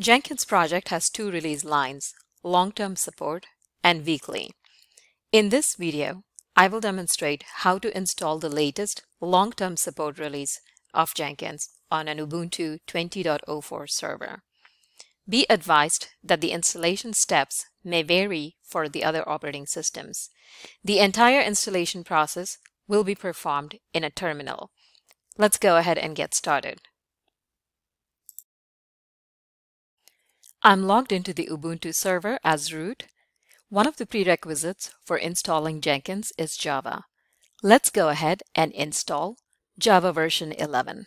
Jenkins project has two release lines, long-term support and weekly. In this video, I will demonstrate how to install the latest long-term support release of Jenkins on an Ubuntu 20.04 server. Be advised that the installation steps may vary for the other operating systems. The entire installation process will be performed in a terminal. Let's go ahead and get started. I'm logged into the Ubuntu server as root. One of the prerequisites for installing Jenkins is Java. Let's go ahead and install Java version 11.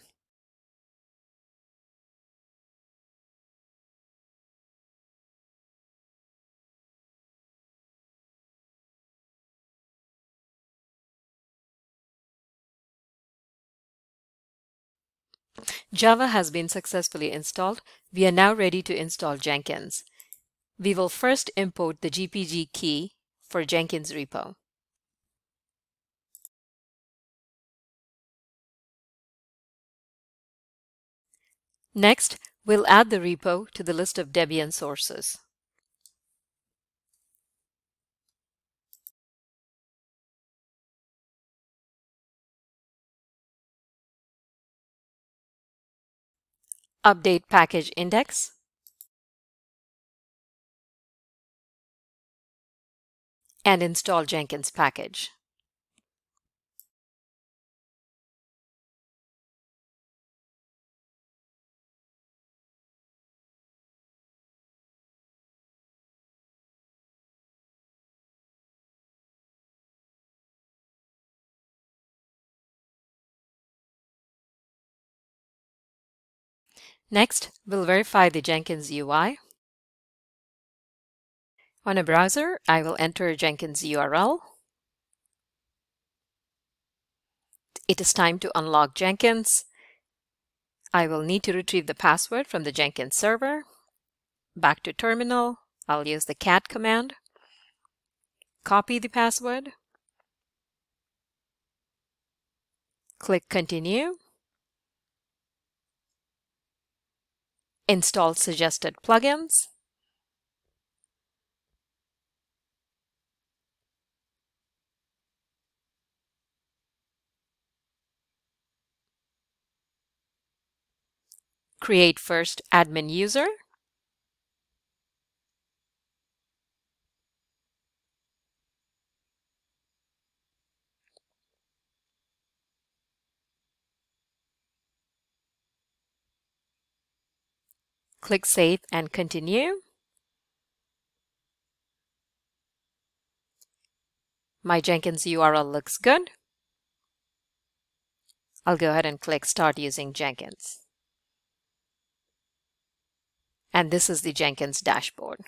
Java has been successfully installed. We are now ready to install Jenkins. We will first import the GPG key for Jenkins repo. Next, we'll add the repo to the list of Debian sources. Update package index, and install Jenkins package. Next, we'll verify the Jenkins UI. On a browser, I will enter Jenkins URL. It is time to unlock Jenkins. I will need to retrieve the password from the Jenkins server. Back to terminal, I'll use the cat command. Copy the password. Click continue. Install suggested plugins. Create first admin user. Click Save and Continue. My Jenkins URL looks good. I'll go ahead and click Start using Jenkins. And this is the Jenkins dashboard.